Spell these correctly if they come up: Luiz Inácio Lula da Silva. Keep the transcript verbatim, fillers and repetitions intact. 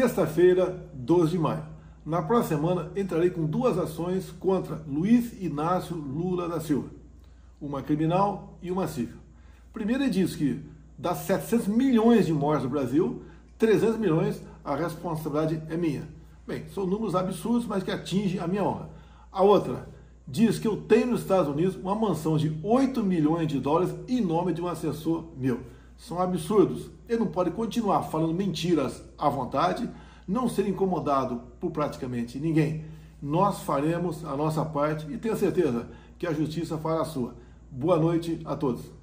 sexta-feira, doze de maio. Na próxima semana, entrarei com duas ações contra Luiz Inácio Lula da Silva, uma criminal e uma civil. Primeiro, ele diz que das setecentos milhões de mortes no Brasil, trezentos milhões, a responsabilidade é minha. Bem, são números absurdos, mas que atingem a minha honra. A outra diz que eu tenho nos Estados Unidos uma mansão de oito milhões de dólares em nome de um assessor meu. São absurdos. Ele não pode continuar falando mentiras à vontade, não ser incomodado por praticamente ninguém. Nós faremos a nossa parte e tenho certeza que a justiça fará a sua. Boa noite a todos.